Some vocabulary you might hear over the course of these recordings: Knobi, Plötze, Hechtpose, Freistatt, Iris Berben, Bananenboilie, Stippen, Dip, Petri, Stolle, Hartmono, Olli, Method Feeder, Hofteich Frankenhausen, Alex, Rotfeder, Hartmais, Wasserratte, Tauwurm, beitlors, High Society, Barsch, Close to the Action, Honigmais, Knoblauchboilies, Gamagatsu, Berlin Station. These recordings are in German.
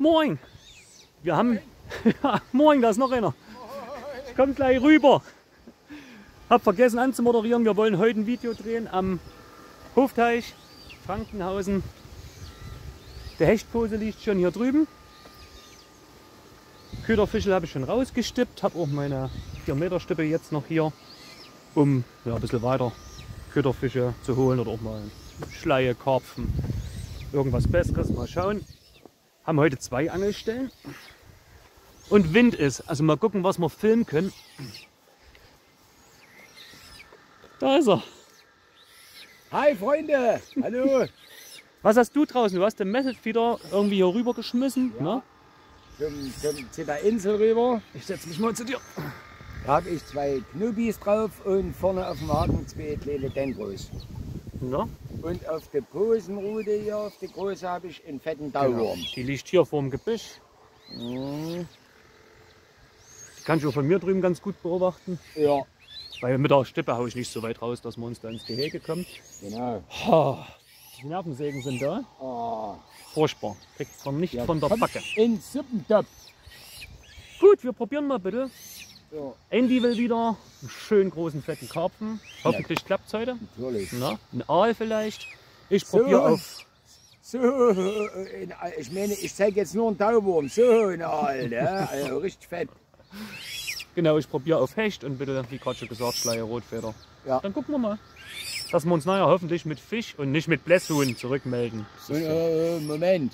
Moin! Wir haben. Ja, moin, da ist noch einer. Ich komme gleich rüber. Hab vergessen anzumoderieren. Wir wollen heute ein Video drehen am Hofteich Frankenhausen. Der Hechtpose liegt schon hier drüben. Köderfischel habe ich schon rausgestippt, habe auch meine 4 Meter Stippe jetzt noch hier, um ja, ein bisschen weiter Köderfische zu holen oder auch mal Schleie, Karpfen, irgendwas Besseres. Mal schauen. Haben heute 2 Angelstellen und Wind ist. Also mal gucken, was wir filmen können. Da ist er. Hi Freunde, hallo. Was hast du draußen? Du hast den Method Feeder irgendwie hier rüber geschmissen, ja. Ne? Zu der Insel rüber. Ich setze mich mal zu dir. Da habe ich 2 Knobis drauf und vorne auf dem Haken 2 kleine Dendros. Ja. Und auf der Posenrute hier, auf der große, habe ich einen fetten Tauwurm. Die liegt hier vorm Gebüsch. Mhm. Die kann ich auch von mir drüben ganz gut beobachten. Ja. Weil mit der Stippe haue ich nicht so weit raus, dass wir uns da ins Gehege kommen. Genau. Oh, die Nervensägen sind da. Oh. Furchtbar. Kriegt man nicht ja, von der Backe. In Suppentopf. Gut, wir probieren mal bitte. Ja. Andy will wieder einen schönen großen fetten Karpfen. Hoffentlich ja. Klappt es heute. Natürlich. Na, ein Aal vielleicht. Ich probiere so, auf. So, ich meine, ich zeige jetzt nur einen Tauwurm. So ein Aal, ne? Also richtig fett. Genau, ich probiere auf Hecht und bitte, wie gerade schon gesagt, Schleie, Rotfeder. Ja. Dann gucken wir mal. Dass wir uns nachher hoffentlich mit Fisch und nicht mit Blässhuhn zurückmelden. Moment.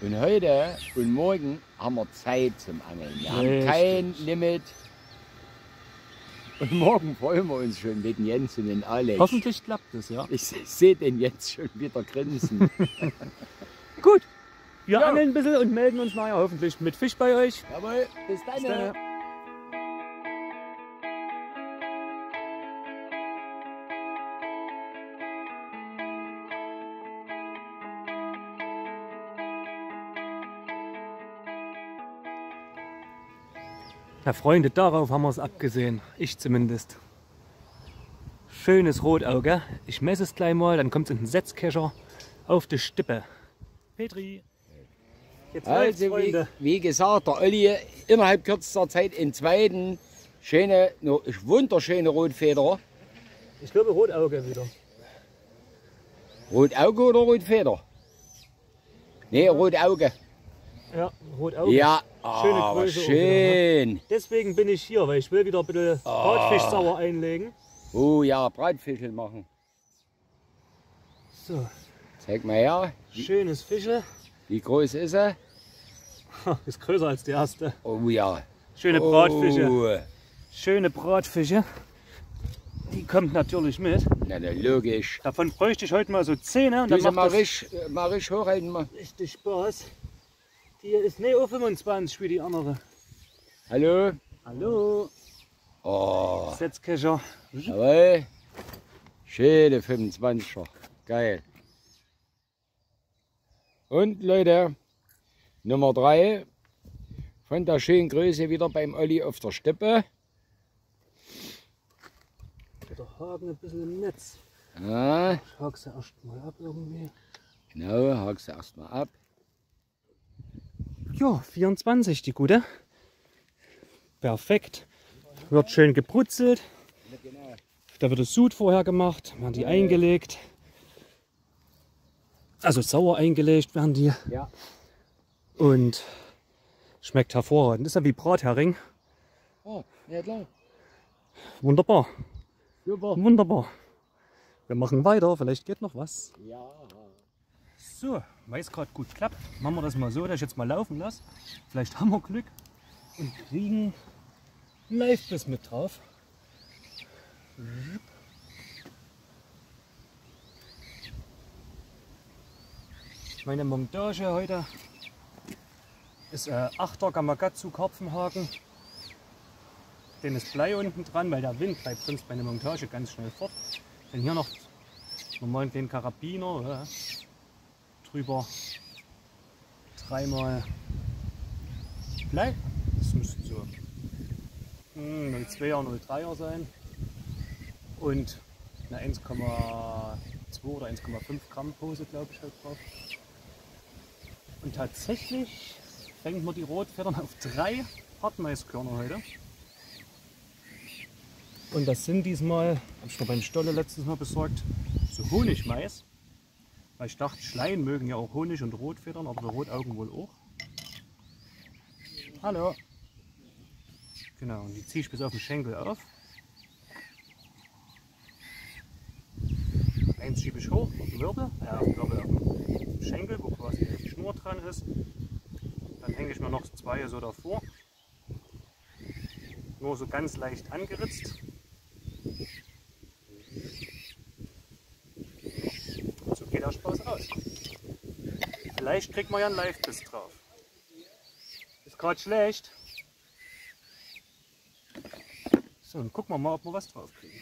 Und heute und morgen haben wir Zeit zum Angeln. Wir haben kein Limit. Und morgen freuen wir uns schon mit Jens und den Alex. Hoffentlich klappt es, ja. Ich sehe den Jens schon wieder grinsen. Gut, wir angeln ein bisschen und melden uns nachher hoffentlich mit Fisch bei euch. Jawohl, bis dann. Ja, Freunde, darauf haben wir es abgesehen. Ich zumindest. Schönes Rotauge. Ich messe es gleich mal, dann kommt es in den Setzkescher auf die Stippe. Petri. Jetzt also, wie gesagt, der Olli innerhalb kürzester Zeit im zweiten wunderschöne Rotfeder. Ich glaube Rotauge wieder. Rotauge oder Rotfeder? Nee, Rotauge. Ja, Rotauge. Ja. Schöne Größe. Schön. Oben, ne? Deswegen bin ich hier, weil ich will wieder ein bisschen Bratfischsauer einlegen. Oh ja, Bratfischel machen. So. Zeig mal her. Schönes Fischel. Wie groß ist er? Ist größer als die erste. Oh ja. Schöne Bratfische. Schöne Bratfische. Die kommt natürlich mit. Na, logisch. Davon bräuchte ich heute mal so 10. Und dann macht das mal richtig hochhalten. Mal. Richtig Spaß. Hier ist Neo 25 wie die andere. Hallo. Hallo. Oh. Setzkescher. Jawohl. Schöne 25er. Geil. Und Leute, Nummer 3. Von der schönen Größe wieder beim Olli auf der Steppe. Der Haken ein bisschen im Netz. Ah. Ich hake sie erstmal ab irgendwie. Genau, hake sie erstmal ab. Ja, 24 die gute. Perfekt. Wird schön gebrutzelt. Da wird das Sud vorher gemacht, werden die eingelegt. Also sauer eingelegt werden die. Ja. Und schmeckt hervorragend. Ist ja wie Brathering. Oh, ja klar. Wunderbar. Super. Wunderbar. Wir machen weiter, vielleicht geht noch was. Ja. So, weil es gerade gut klappt, machen wir das mal so, dass ich jetzt mal laufen lasse. Vielleicht haben wir Glück und kriegen einen Live-Biss mit drauf. Meine Montage heute ist 8er Gamagatsu Karpfenhaken. Dem ist Blei unten dran, weil der Wind treibt sonst meine Montage ganz schnell fort. Denn hier noch normalen kleinen Karabiner. Ja. Drüber 3 mal Blei. Das müssten so 0,2er, 0,3er sein. Und eine 1,2 oder 1,5 Gramm Pose, glaube ich, halt drauf. Und tatsächlich fängt man die Rotfedern auf 3 Hartmaiskörner heute. Und das sind diesmal, habe ich mir beim Stolle letztens mal besorgt, so Honigmais. Weil ich dachte, Schleien mögen ja auch Honig und Rotfedern, aber Rotaugen wohl auch. Hallo! Genau, und die ziehe ich bis auf den Schenkel auf. Eins schiebe ich hoch auf den Wirbel, auf den Schenkel, wo quasi die Schnur dran ist. Dann hänge ich mir noch 2 so davor. Nur so ganz leicht angeritzt. Und so geht der Spaß aus. Vielleicht kriegt man ja einen Live-Biss drauf. Ist gerade schlecht. So, dann gucken wir mal, ob wir was drauf kriegen.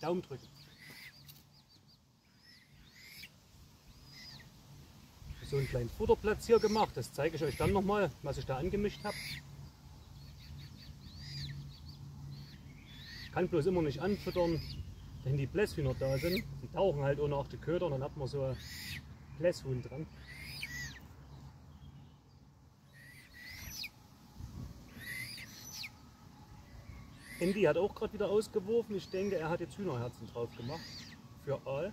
Daumen drücken. So einen kleinen Futterplatz hier gemacht, das zeige ich euch dann nochmal, was ich da angemischt habe. Ich kann bloß immer nicht anfüttern, wenn die Blässhühner da sind. Die tauchen halt ohne auch die Köder und dann hat man so ein Blässhuhn dran. Andy hat auch gerade wieder ausgeworfen. Ich denke, er hat jetzt Hühnerherzen drauf gemacht für Aal.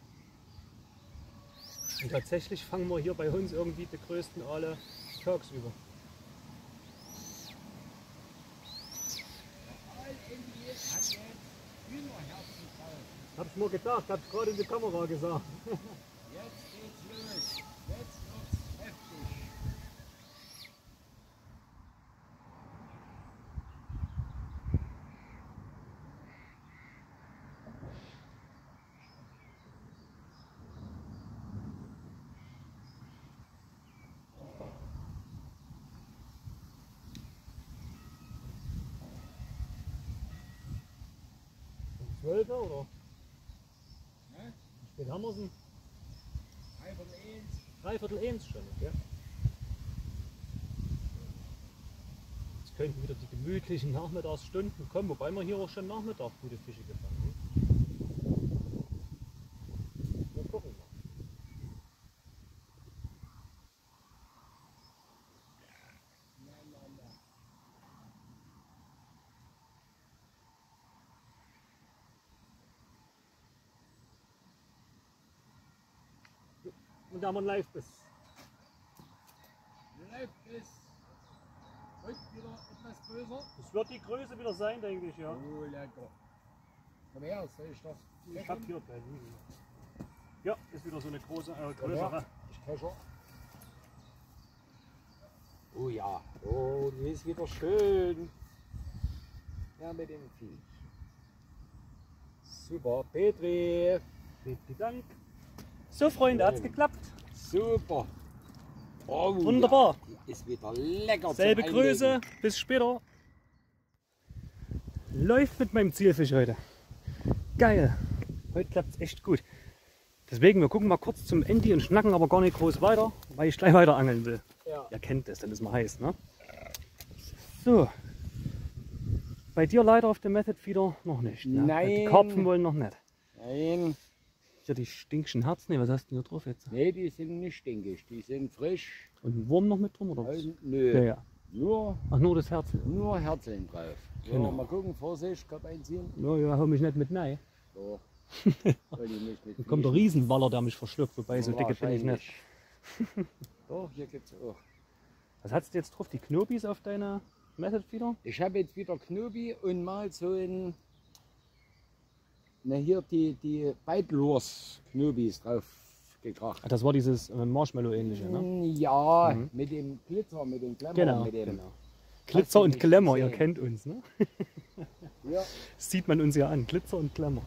Und tatsächlich fangen wir hier bei uns irgendwie die größten Aale tagsüber. Hab ich mir gedacht, hab's gerade in die Kamera gesagt. Jetzt geht's los. Jetzt wird's heftig. Oder? Ne? Wie spät haben wir denn? 3/4 eins. 3/4 eins schon, ja. Jetzt könnten wieder die gemütlichen Nachmittagsstunden kommen, wobei wir hier auch schon Nachmittag gute Fische gefangen haben. Mal gucken. Da haben wir einen Live-Biss. Live-Biss. Heute wieder etwas größer. Das wird die Größe wieder sein, denke ich, ja. Oh, lecker. Komm her, soll ich das? Ich hab hier keinen Hügel. Ja, ist wieder so eine große, größere. Ja, ich täsche. Oh ja. Oh, die ist wieder schön. Ja, mit dem Vieh. Super, Petri. Vielen Dank. So Freunde, hat's geklappt. Super. Oh, wunderbar. Ja, ist wieder lecker. Selbe Größe, bis später. Läuft mit meinem Zielfisch heute. Geil. Heute klappt's echt gut. Deswegen, wir gucken mal kurz zum Ende und schnacken aber gar nicht groß weiter, weil ich gleich weiter angeln will. Ja. Ihr kennt das, dann ist man heiß, ne? So. Bei dir leider auf dem Method Feeder noch nicht. Ne? Nein. Die Karpfen wollen noch nicht. Nein. Ja, die stinkischen Herzen, was hast du denn hier drauf jetzt? Ne, die sind nicht stinkig, die sind frisch. Und ein Wurm noch mit drum oder was? Also, nö, ja, ja. Nur das Herz. Nur Herzeln drauf. Genau. Ja, mal gucken, Vorsicht, Kopf einziehen. Ja, ja, hau mich nicht mit nein. So. Da kommt der Riesenwaller, der mich verschluckt, wobei ja, so dicke bin ich nicht. Doch, hier gibt's auch. Was hast du jetzt drauf, die Knobis auf deiner Method Feeder? Ich habe jetzt wieder Knobi und mal so ein... Na, hier die beitlors Knobis drauf gekracht. Das war dieses Marshmallow-ähnliche, ne? Ja, mit dem Glitzer, mit dem Glamour. Genau, mit dem Glitzer und Glamour, ihr kennt uns, ne? Ja. Das sieht man uns ja an, Glitzer und Glamour.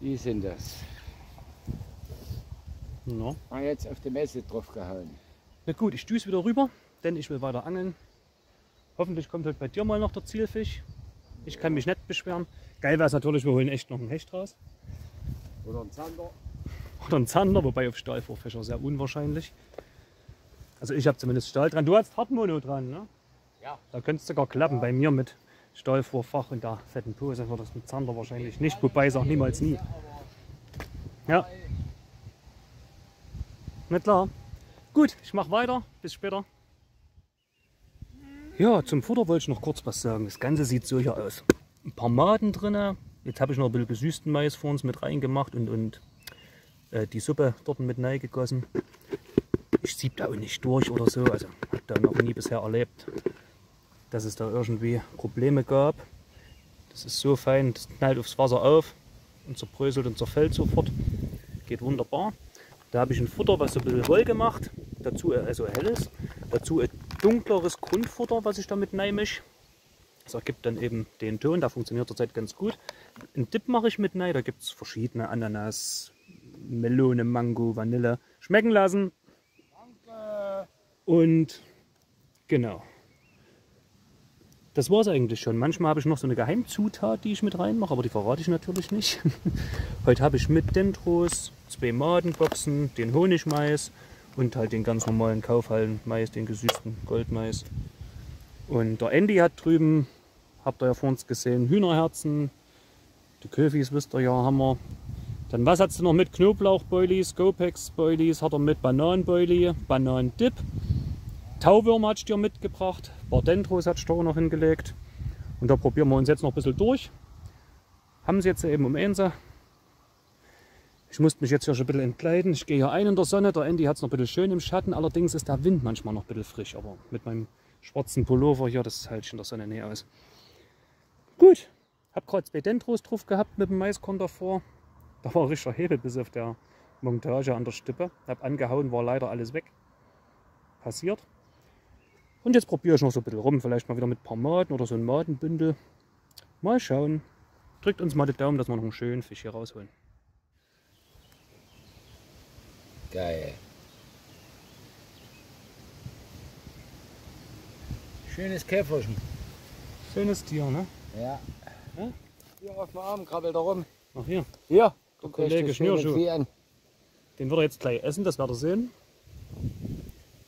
Die sind das. Na. Ah, jetzt auf die Messe drauf gehauen. Na gut, ich düse wieder rüber, denn ich will weiter angeln. Hoffentlich kommt heute bei dir mal noch der Zielfisch. Ich kann mich nicht beschweren. Geil wäre es natürlich, wir holen echt noch einen Hecht raus. Oder einen Zander. oder ein Zander, wobei auf Stahlfuhrfächer sehr unwahrscheinlich. Also ich habe zumindest Stahl dran. Du hast Hartmono dran, ne? Ja. Da könnte es sogar klappen, ja. Bei mir mit Stahlfuhrfach und der fetten Pose wird das mit Zander wahrscheinlich nicht, wobei es auch niemals nie. Ja. Na klar. Gut, ich mache weiter. Bis später. Ja, zum Futter wollte ich noch kurz was sagen. Das Ganze sieht so hier aus. Ein paar Maden drin. Jetzt habe ich noch ein bisschen gesüßten Mais vor uns mit reingemacht und die Suppe dort mit reingegossen. Ich sieb da auch nicht durch oder so. Also habe da noch nie bisher erlebt, dass es da irgendwie Probleme gab. Das ist so fein, das knallt aufs Wasser auf und zerbröselt und zerfällt sofort. Geht wunderbar. Da habe ich ein Futter, was so ein bisschen Woll gemacht. Dazu also helles. Dazu ein dunkleres Grundfutter, was ich damit neimisch. Das ergibt dann eben den Ton. Da funktioniert zurzeit ganz gut. Ein Dip mache ich mit rein. Da gibt es verschiedene Ananas, Melone, Mango, Vanille. Schmecken lassen. Danke. Und genau. Das war es eigentlich schon. Manchmal habe ich noch so eine Geheimzutat, die ich mit reinmache, aber die verrate ich natürlich nicht. Heute habe ich mit Dendros, 2 Madenboxen, den Honigmais und halt den ganz normalen Kaufhallenmais, den gesüßten Goldmais. Und der Andy hat drüben, habt ihr ja vor uns gesehen, Hühnerherzen. Die Köfis, wisst ihr ja, haben wir. Dann was hat sie noch mit? Knoblauchboilies, Gopex-Boilies, hat er mit Bananenboilie, Bananendip. Tauwürm hat ich dir mitgebracht, ein paar Dendros hat ich da noch hingelegt. Und da probieren wir uns jetzt noch ein bisschen durch. Haben sie jetzt eben um 1. Ich musste mich jetzt hier schon ein bisschen entkleiden. Ich gehe hier ein in der Sonne, der Andy hat es noch ein bisschen schön im Schatten. Allerdings ist der Wind manchmal noch ein bisschen frisch, aber mit meinem schwarzen Pullover hier, das halte ich in der Sonne nicht aus. Gut, habe gerade 2 Dendros drauf gehabt mit dem Maiskorn davor. Da war ein richtiger Hebel bis auf der Montage an der Stippe. Habe angehauen, war leider alles weg. Passiert. Und jetzt probiere ich noch so ein bisschen rum, vielleicht mal wieder mit ein paar Maden oder so ein Madenbündel. Mal schauen. Drückt uns mal den Daumen, dass wir noch einen schönen Fisch hier rausholen. Geil. Schönes Käferchen. Schönes Tier, ne? Ja. Ja? Hier auf dem Arm krabbelt er rum. Ach hier? Ja. Der Kollege Schnürschuh. An. Den wird er jetzt gleich essen, das werdet ihr sehen.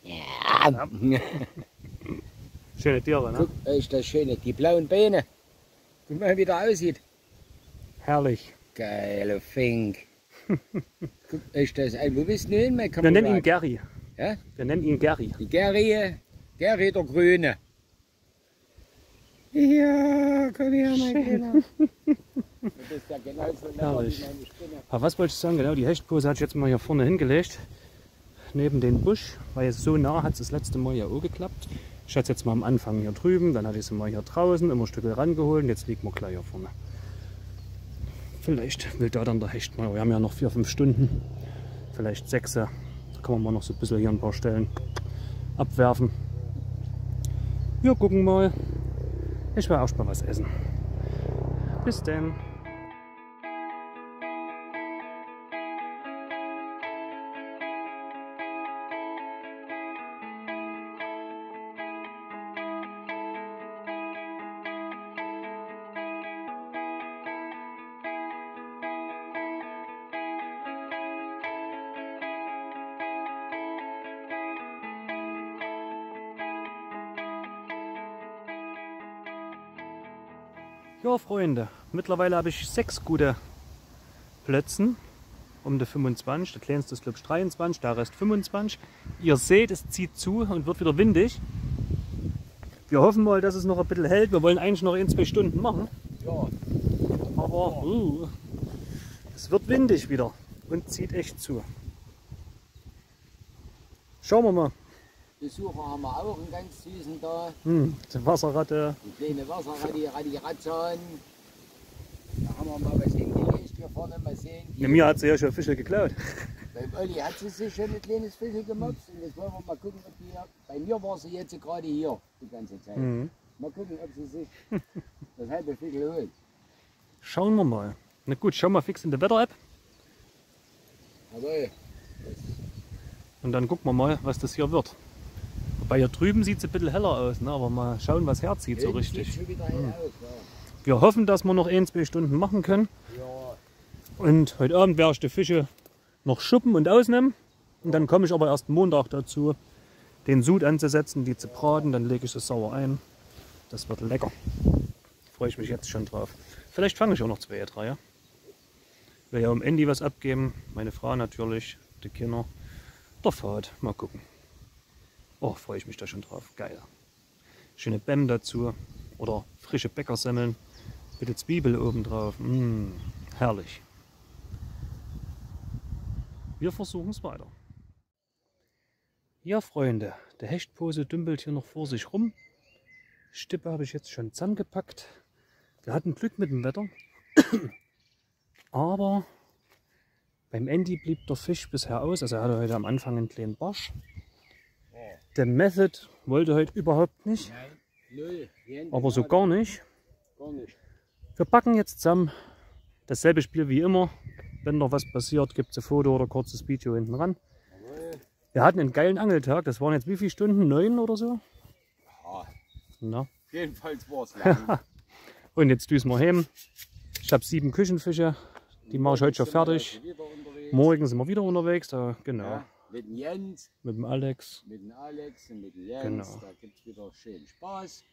Ja. Schöne Tiere, ne? Guckt euch das schöne, die blauen Beine. Guck mal, wie der aussieht. Herrlich. Geile Fink. Guckt euch das an. Wo bist du hin, mein Kamerad? Wir nennen ihn Gary. Ja? Wir nennen ihn Gary. Die Gary, Gary der Grüne. Ja, komm her, mein Kinder. Du bist ja genauso lecker wie meine Spinne. Aber was wollte ich sagen? Genau, die Hechtpose hatte ich jetzt mal hier vorne hingelegt. Neben den Busch, weil so nah hat es das letzte Mal ja auch geklappt. Ich hatte es jetzt mal am Anfang hier drüben, dann hatte ich sie mal hier draußen, immer ein Stück rangeholt und jetzt liegt man gleich hier vorne. Vielleicht will da dann der Hecht mal, wir haben ja noch 4-5 Stunden, vielleicht 6. Da kann man mal noch so ein bisschen hier ein paar Stellen abwerfen. Wir gucken mal. Ich will erst mal was essen. Bis dann. Ja, Freunde, mittlerweile habe ich 6 gute Plötzen um die 25, der kleinste ist glaube ich 23, der Rest 25. Ihr seht, es zieht zu und wird wieder windig. Wir hoffen mal, dass es noch ein bisschen hält. Wir wollen eigentlich noch 1-2 Stunden machen. Ja. Aber es wird windig wieder und zieht echt zu. Schauen wir mal. Besucher haben wir auch einen ganz süßen da. Die Wasserratte. Die kleine Wasserratte, die Ratzahn. Da haben wir mal was hingelegt hier vorne, mal sehen. Die mir hat sie ja schon Fische geklaut. Beim Olli hat sie sich schon ein kleines Fischchen gemopst. Und jetzt wollen wir mal gucken, ob die hier... Bei mir war sie jetzt gerade hier die ganze Zeit. Mal gucken, ob sie sich das halbe Fischchen holt. Schauen wir mal. Na gut, schauen wir fix in die Wetter-App. Jawohl. Und dann gucken wir mal, was das hier wird. Wobei hier drüben sieht es ein bisschen heller aus, ne? Aber mal schauen, was herzieht so richtig. Schon wieder aus, ja. Wir hoffen, dass wir noch 1-2 Stunden machen können. Ja. Und heute Abend werde ich die Fische noch schuppen und ausnehmen. Und dann komme ich aber erst Montag dazu, den Sud anzusetzen, die zu braten, dann lege ich das sauer ein. Das wird lecker. Freue ich mich jetzt schon drauf. Vielleicht fange ich auch noch 2, 3. Ja? Will ja um Andy was abgeben, meine Frau natürlich, die Kinder, der Fahrt, mal gucken. Oh, freue ich mich da schon drauf, geil. Schöne Bäm dazu oder frische Bäckersemmeln, bitte Zwiebel oben drauf, herrlich. Wir versuchen es weiter. Ja, Freunde, der Hechtpose dümpelt hier noch vor sich rum. Stippe habe ich jetzt schon zusammengepackt. Wir hatten Glück mit dem Wetter. Aber beim Andy blieb der Fisch bisher aus. Also er hatte heute am Anfang einen kleinen Barsch. Der Method wollte heute überhaupt nicht. Aber so gar nicht. Wir packen jetzt zusammen. Dasselbe Spiel wie immer. Wenn noch was passiert, gibt es ein Foto oder ein kurzes Video hinten ran. Wir hatten einen geilen Angeltag. Das waren jetzt wie viele Stunden? 9 oder so? Na? Jedenfalls war es lang. Und jetzt düsen wir heim. Ich habe 7 Küchenfische. Die mache ich heute schon fertig. Morgen sind wir wieder unterwegs. Da, genau. Ja, mit dem Jens. Mit dem Alex. Mit dem Alex und mit dem Jens. Genau. Da gibt es wieder schön Spaß.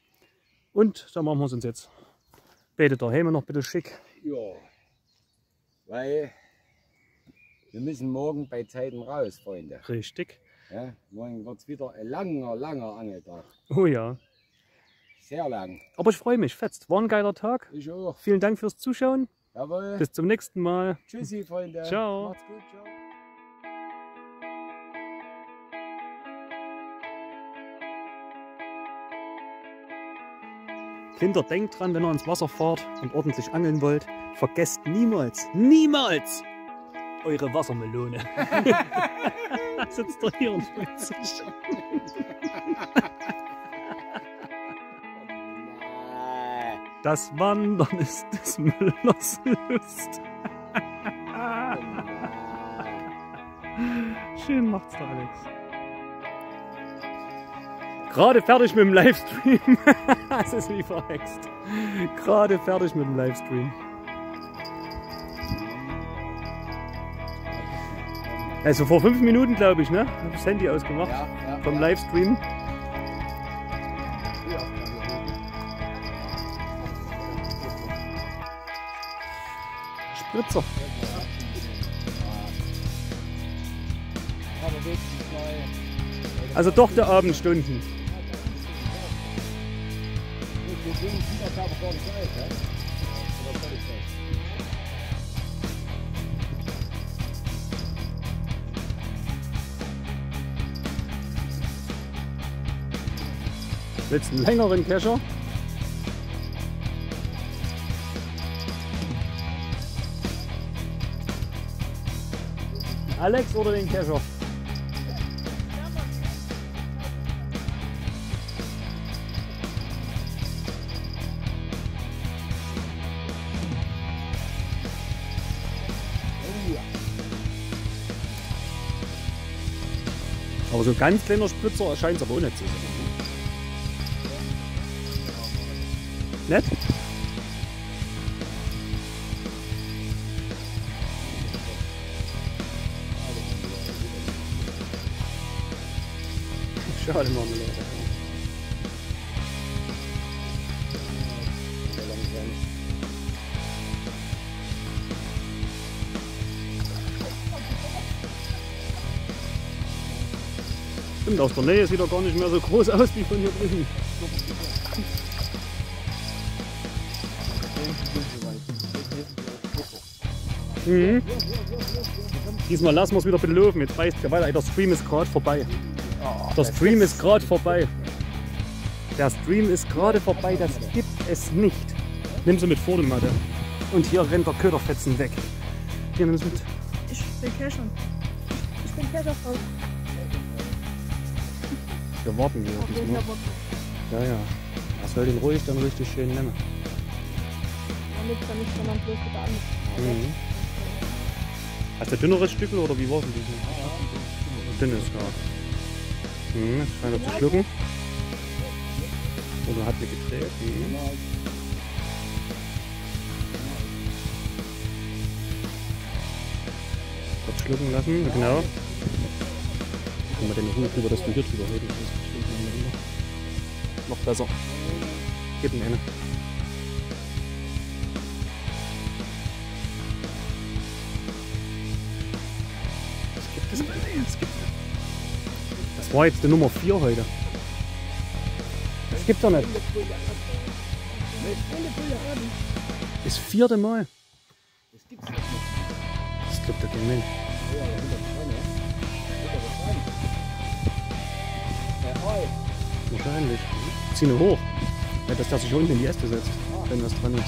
Und da machen wir es uns jetzt. Betet daheim noch bitte schick. Ja. Weil wir müssen morgen bei Zeiten raus, Freunde. Richtig. Ja, morgen wird es wieder ein langer, langer Angeltag. Oh ja. Sehr lang. Aber ich freue mich, fetzt. War ein geiler Tag. Ich auch. Vielen Dank fürs Zuschauen. Jawohl. Bis zum nächsten Mal. Tschüssi, Freunde. Ciao. Macht's gut, ciao. Kinder, denkt dran, wenn ihr ins Wasser fahrt und ordentlich angeln wollt, vergesst niemals, niemals eure Wassermelone. Sitzt doch hier und freut sich. Das Wandern ist des Müllers Lust. Schön macht's da, Alex. Gerade fertig mit dem Livestream. Das ist wie verhext. Gerade fertig mit dem Livestream. Also vor 5 Minuten, glaube ich, ne? Ich habe das Handy ausgemacht vom Livestream. Spritzer. Also doch der Abendstunden. Willst du einen längeren Kescher? Alex oder den Kescher? Aber so ein ganz kleiner Spritzer erscheint es aber auch nicht so. Nett? Schade, Marmelade. Stimmt, aus der Nähe sieht er gar nicht mehr so groß aus wie von hier drüben. Mhm. Diesmal lassen wir es wieder ein bisschen laufen. Jetzt reißt ja weiter. Der Stream ist gerade vorbei. Der Stream ist gerade vorbei. Der Stream ist gerade vorbei. Das gibt es nicht. Nimm sie mit vorne, Matte. Und hier rennt der Köderfetzen weg. Hier, nimm sie mit. Ich bin Kescher. Ich bin Kescherfrau. Wir warten hier. Ja, ja. Das soll den ruhig, dann richtig schön nehmen. Mhm. Hast du ein dünneres Stück oder wie war es denn? Dünnes, ja. Scheint er zu schlucken. Oder hat er gedreht? Mhm. kurz schlucken lassen, genau. Kann man den noch nicht drüber, dass du hier drüber reden kannst. Noch besser. Gib mir eine. Was gibt es denn? Das war jetzt die Nummer 4 heute. Das gibt's doch nicht. Das vierte Mal. Das gibt's doch nicht. Das glaubt doch kein Mensch. Wahrscheinlich. Zieh ihn hoch. Ja, dass der sich unten in die Äste setzt, wenn was dran ist.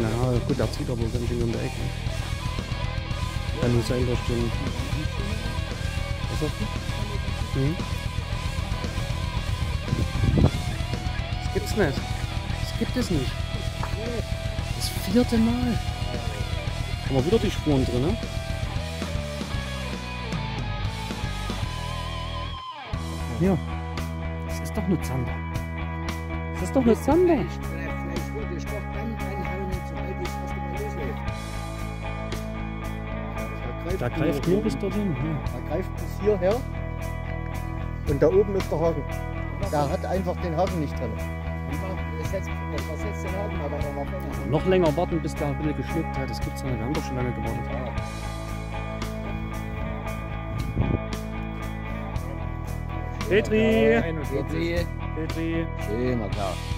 Na gut, der zieht aber ganz schön um der Ecke. Kann nur sein, dass den. Was sagst du? Mhm. Das gibt's nicht. Das gibt es nicht. Das vierte Mal. Haben wir wieder die Spuren drin, ne? Ja. Das ist doch nur Zander. Das ist doch nur Zander. Da greift nur bis dorthin. Da greift bis hierher. Und da oben ist der Haken. Da hat einfach den Haken nicht drin. Noch länger warten, bis der ein bisschen geschluckt hat. Das gibt's ja nicht. Wir haben doch schon lange gewartet. Petri! Petri! Petri! Schön, na klar.